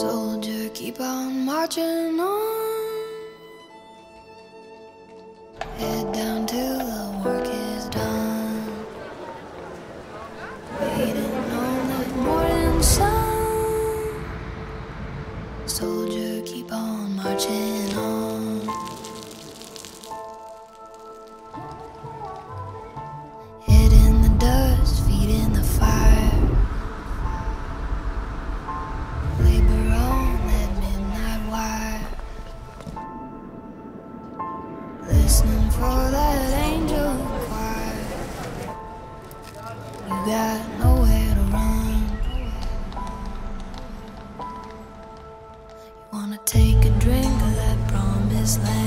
Soldier, keep on marching on. Head down till the work is done. Waiting on the morning sun. Soldier, keep on marching on. Head in the dust, feet in the fire. Labor on that midnight wire, listening for that angel choir. You got nowhere to run. You wanna take a drink of that promised land.